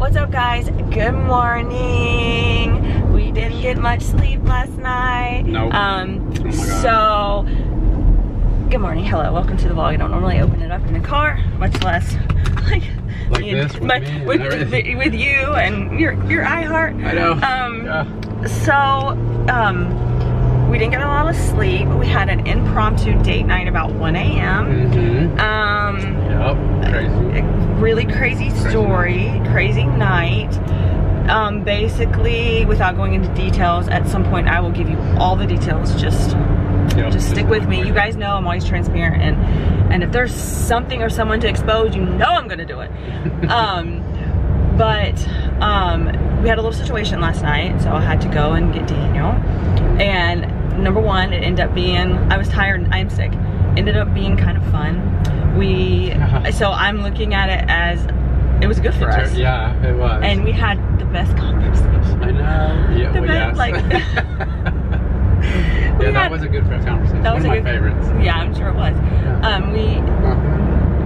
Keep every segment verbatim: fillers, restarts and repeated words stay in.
What's up, guys? Good morning. We didn't get much sleep last night. Nope. Um, oh my God. So, good morning. Hello. Welcome to the vlog. I don't normally open it up in the car, much less like, like you, this with, my, me with, and with you and your your iHeart. I know. Um, yeah. So, um. We didn't get a lot of sleep. We had an impromptu date night about one A M Mm-hmm. Um, yep, crazy. Really crazy story, crazy, crazy night. Um, basically, without going into details, at some point I will give you all the details. Just, yep, just stick with me. You guys know I'm always transparent, and and if there's something or someone to expose, you know I'm gonna do it. um, but um, we had a little situation last night, so I had to go and get Daniel. And number one, it ended up being, I was tired and I'm sick. Ended up being kind of fun. We, so I'm looking at it as, it was good for it us. Turned, yeah, it was. And we had the best conversation. I know. Yeah, the well, best, yes. like, yeah, that had, was a good conversation. That was One of a my good, favorites. Yeah, I'm sure it was. Yeah. Um, we, uh-huh.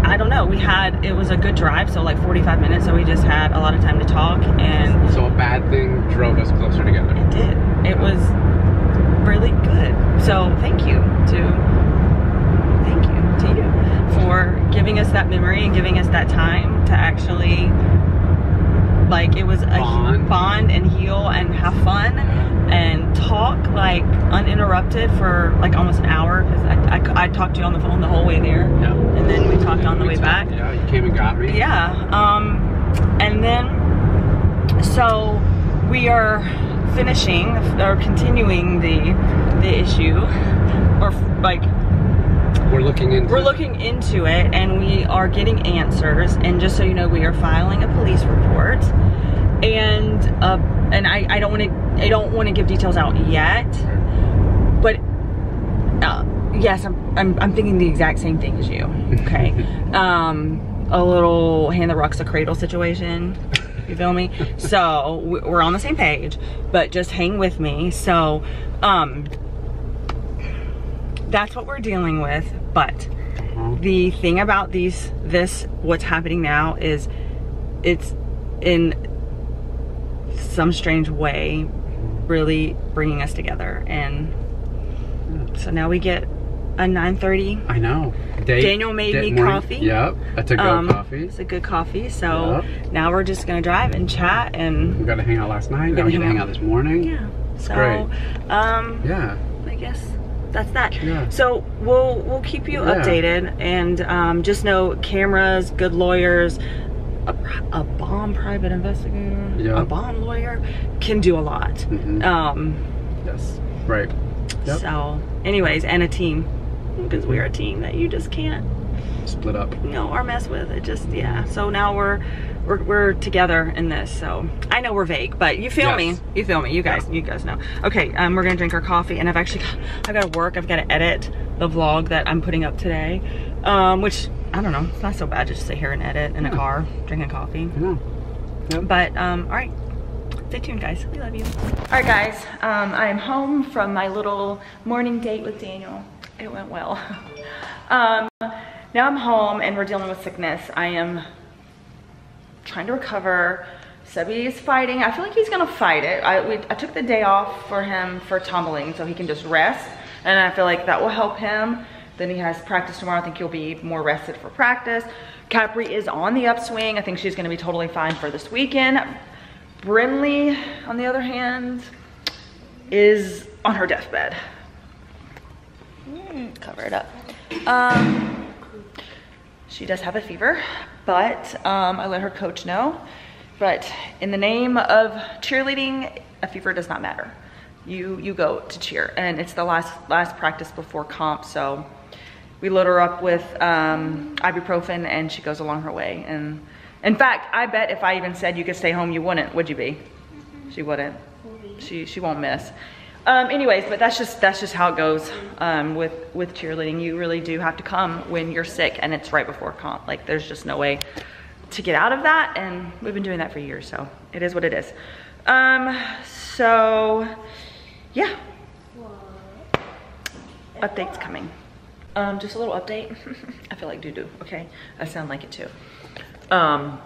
I don't know, we had, it was a good drive, so like forty-five minutes, so we just had a lot of time to talk. And so a bad thing drove us closer together. It did. It was really good. So thank you to thank you to you for giving us that memory and giving us that time to actually, like, it was a bond, bond and heal and have fun and talk like uninterrupted for like almost an hour, because I, I, I talked to you on the phone the whole way there. Yeah. And then we talked yeah, on the way back. Yeah, you came and got me. Yeah. Um, and then so we are finishing or continuing the the issue, or like we're looking into we're looking into it, and we are getting answers. And just so you know, we are filing a police report, and uh, and I I don't want to I don't want to give details out yet, but uh, yes, I'm, I'm I'm thinking the exact same thing as you. Okay, um, a little hand that rocks the cradle situation. You feel me? So we're on the same page, but just hang with me. So um, that's what we're dealing with. But the thing about these, this, what's happening now is it's in some strange way really bringing us together. And so now we get a nine thirty. I know. Day, Daniel made day, me morning. Coffee. Yep, that's a good um, coffee. It's a good coffee. So yep. Now we're just gonna drive and chat, and we got to hang out last night. Now we gonna hang out this morning. Yeah. So great. Um, yeah. I guess that's that. Yeah. So we'll we'll keep you yeah. updated, and um, just know cameras, good lawyers, a, a bomb private investigator, yep. a bomb lawyer can do a lot. Mm-hmm. Um, yes. Right. Yep. So, anyways, and a team. Because we're a team that you just can't split up, you know, or mess with. It just, yeah. So now we're we're, we're together in this. So I know we're vague, but you feel yes. me. You feel me. You guys, yeah. you guys know. Okay, um, we're gonna drink our coffee, and I've actually, got, I've got to work. I've got to edit the vlog that I'm putting up today, um, which I don't know. It's not so bad to just sit here and edit in yeah. a car, drinking coffee. Yeah. Yeah. But um, all right, stay tuned, guys. We love you. All right, guys. Um, I'm home from my little morning date with Daniel. It went well. Um, now I'm home and we're dealing with sickness. I am trying to recover. Sebi is fighting. I feel like he's gonna fight it. I, we, I took the day off for him for tumbling so he can just rest, and I feel like that will help him. Then he has practice tomorrow. I think he'll be more rested for practice. Kapri is on the upswing. I think she's gonna be totally fine for this weekend. Brinley, on the other hand, is on her deathbed. Mm, cover it up. Um, she does have a fever, but um, I let her coach know. But in the name of cheerleading, a fever does not matter. You you go to cheer, and it's the last last practice before comp. So we load her up with um, ibuprofen, and she goes along her way. And in fact, I bet if I even said you could stay home, you wouldn't. Would you be? Mm-hmm. She wouldn't. Maybe. She she won't miss. Um, anyways, but that's just that's just how it goes um, with with cheerleading. You really do have to come when you're sick, and it's right before comp. Like, there's just no way to get out of that, and we've been doing that for years, so it is what it is. Um, so yeah, update's coming. Um, just a little update. I feel like doo doo. Okay, I sound like it too. Um,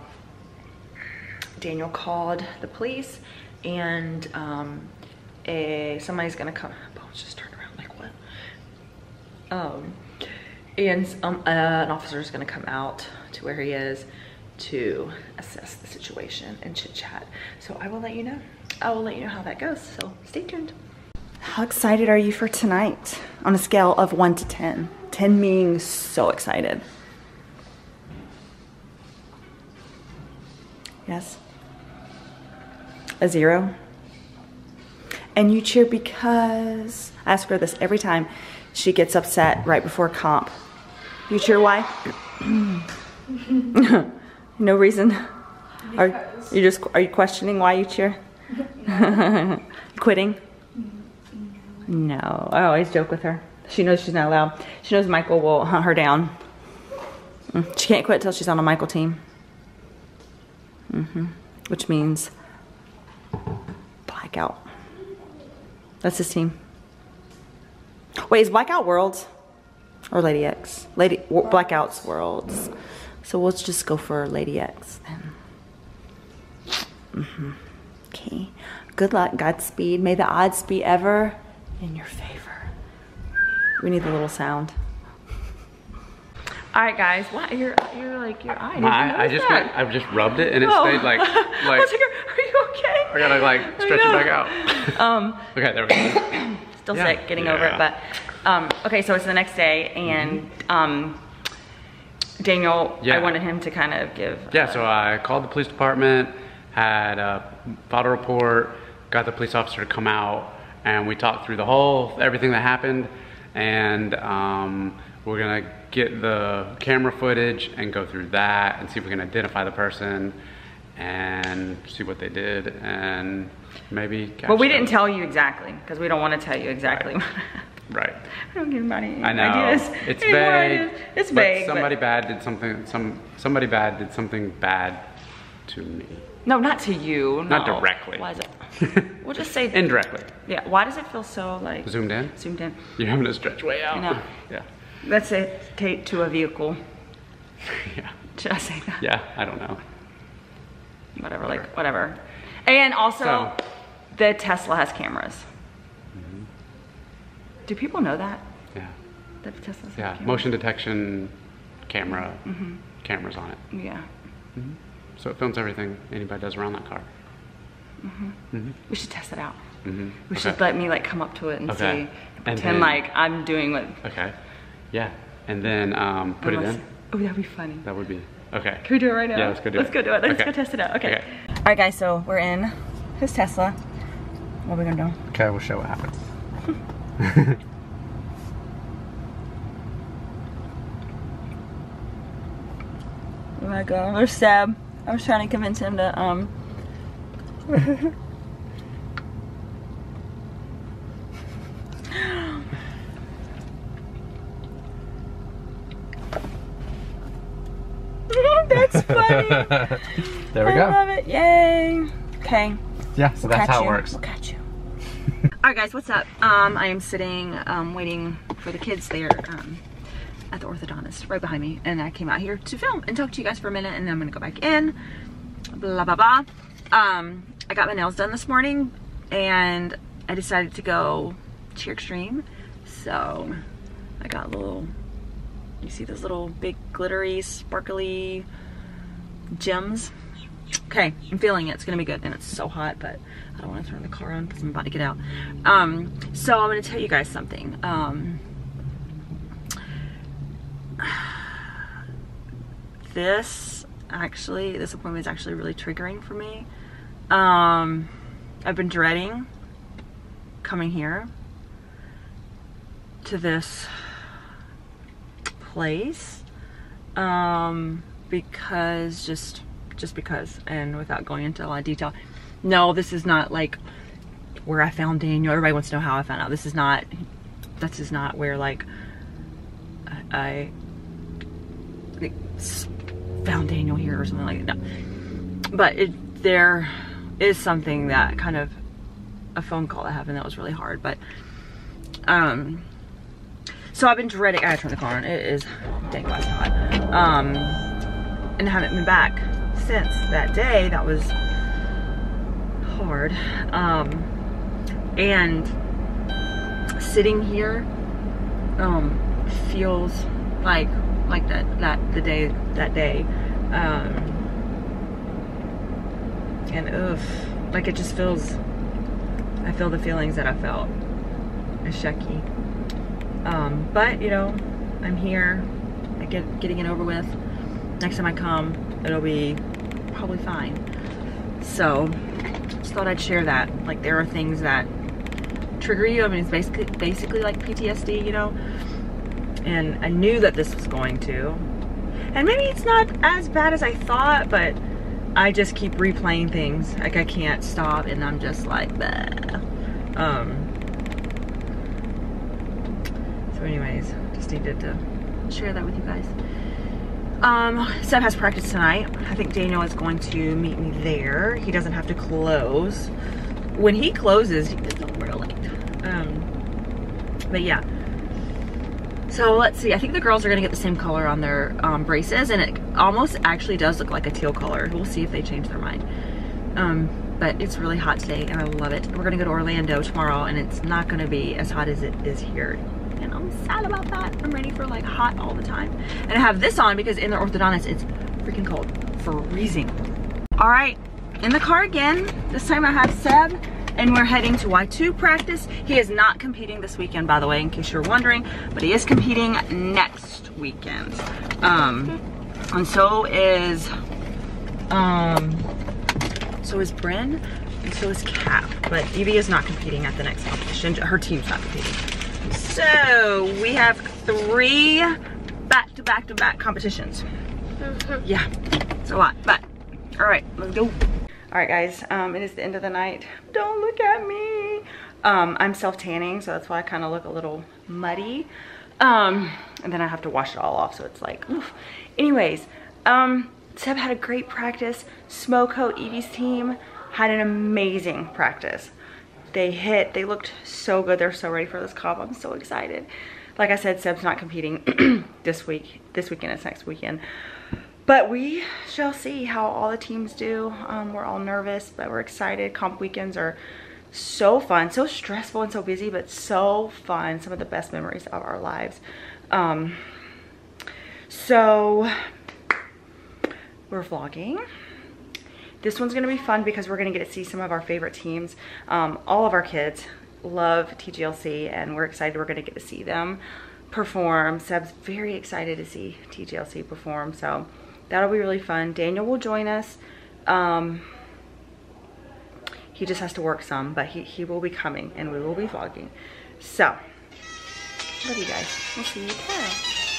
Daniel called the police, and um, a, somebody's gonna come. My bones just turned around like what? Um, and um, uh, an officer's gonna come out to where he is to assess the situation and chit chat. So I will let you know. I will let you know how that goes. So stay tuned. How excited are you for tonight? On a scale of one to ten, ten being so excited. Yes. A zero. And you cheer because, I ask her this every time she gets upset right before comp. You cheer why? No reason. Are you just are you questioning why you cheer? Quitting? No. I always joke with her. She knows she's not allowed. She knows Michael will hunt her down. She can't quit till she's on a Michael team. Mm-hmm. Which means Blackout. That's his team. Wait, is Blackout Worlds or Lady X? Lady Worlds. Blackout's Worlds. So let's just go for Lady X then. Mm-hmm. Okay. Good luck. Godspeed. May the odds be ever in your favor. We need the little sound. All right, guys. What? You're, you're like, your eye. My, I just went, I've just rubbed it and it oh. stayed like, like, I was like, are you okay? I gotta like stretch it back out. Um, okay, there we go. Still yeah. sick, getting yeah. over it, but, um, okay, so it's the next day and mm-hmm. um, Daniel, yeah. I wanted him to kind of give. Yeah, a, so I called the police department, had a photo report, got the police officer to come out, and we talked through the whole, everything that happened, and um, we're gonna get the camera footage and go through that and see if we can identify the person and see what they did and maybe catch Well, we them. Didn't tell you exactly because we don't want to tell you exactly. Right. right. I don't give anybody any I know. Ideas. It's any vague. Ideas. It's vague. But somebody but... bad did something, some, somebody bad did something bad to me. No, not to you. No. Not directly. Why is it? We'll just say. Indirectly. Yeah. Why does it feel so like. Zoomed in? Zoomed in. You're having to stretch way out. I know. Yeah. That's a tape to a vehicle. Yeah. Should I say that? Yeah, I don't know. Whatever, whatever. like, whatever. And also, so. the Tesla has cameras. Mm-hmm. Do people know that? Yeah. That the Tesla's yeah. cameras? Motion detection camera, mm-hmm. cameras on it. Yeah. Mm-hmm. So it films everything anybody does around that car. Mm-hmm. Mm-hmm. We should test it out. Mm-hmm. We okay. should let me like come up to it and okay. see, and pretend then, like I'm doing what. Okay. Yeah, and then um, put Unless, it in. Oh, that'd be funny. That would be, okay. Can we do it right now? Yeah, let's go do let's it. Let's go do it, let's okay. go test it out, okay. okay. All right guys, so we're in his Tesla. What are we gonna do? Okay, we'll show what happens. Oh my God, there's Seb. I was trying to convince him to, um. That's funny. There we I go. I love it. Yay. Okay. Yeah, so we'll that's how you. it works. We'll catch you. All right, guys, what's up? Um, I am sitting, um, waiting for the kids. They are um, at the orthodontist right behind me, and I came out here to film and talk to you guys for a minute, and then I'm going to go back in. Blah, blah, blah. Um, I got my nails done this morning, and I decided to go cheer extreme. So I got a little... You see those little big glittery, sparkly gems? Okay, I'm feeling it. It's gonna be good, and it's so hot, but I don't want to turn the car on because I'm about to get out. Um, so I'm gonna tell you guys something. Um, this actually, this appointment is actually really triggering for me. Um, I've been dreading coming here to this place um because just just because and without going into a lot of detail, no, this is not like where I found Daniel. Everybody wants to know how I found out. This is not this is not where like I, I found Daniel here or something like that. No. But it, there is something that kind of a phone call that happened that was really hard, but um so I've been dreading, I gotta turn the car on, it is dang well hot. Um, and haven't been back since that day. That was hard. Um, and sitting here um, feels like like that that the day that day, um, and oof, like it just feels. I feel the feelings that I felt. It's shucky. Um, but you know, I'm here. I get getting it over with. Next time I come, it'll be probably fine. So, just thought I'd share that. Like, there are things that trigger you. I mean, it's basically basically like P T S D, you know. And I knew that this was going to. And maybe it's not as bad as I thought, but I just keep replaying things. Like, I can't stop, and I'm just like, bleh. Um. So, anyways, just needed to share that with you guys. Um, Seb has practice tonight. I think Daniel is going to meet me there. He doesn't have to close. When he closes, he gets home real late. Um, but yeah. So let's see. I think the girls are going to get the same color on their um, braces, and it almost actually does look like a teal color. We'll see if they change their mind. Um, but it's really hot today, and I love it. We're going to go to Orlando tomorrow, and it's not going to be as hot as it is here. And I'm sad about that. I'm ready for like hot all the time. And I have this on because in the orthodontist, it's freaking cold, freezing. All right, in the car again. This time I have Seb and we're heading to Y two practice. He is not competing this weekend, by the way, in case you're wondering, but he is competing next weekend. Um, and so is, um, so is Bryn and so is Cap, but Evie is not competing at the next competition. Her team's not competing. So we have three back-to-back-to-back competitions. Mm-hmm. Yeah, it's a lot, but all right, let's go. All right, guys, um, it is the end of the night. Don't look at me. Um, I'm self-tanning, so that's why I kind of look a little muddy. Um, and then I have to wash it all off, so it's like, oof. Anyways, um, Seb had a great practice. Smoko, Evie's team, had an amazing practice. They hit, they looked so good. They're so ready for this comp. I'm so excited. Like I said, Seb's not competing this week. This weekend is next weekend. But we shall see how all the teams do. Um, we're all nervous, but we're excited. Comp weekends are so fun, so stressful and so busy, but so fun. Some of the best memories of our lives. Um, so we're vlogging. This one's going to be fun because we're going to get to see some of our favorite teams. Um, all of our kids love T G L C, and we're excited we're going to get to see them perform. Seb's very excited to see T G L C perform, so that'll be really fun. Daniel will join us. Um, he just has to work some, but he, he will be coming, and we will be vlogging. So, love you guys. We'll see you tomorrow.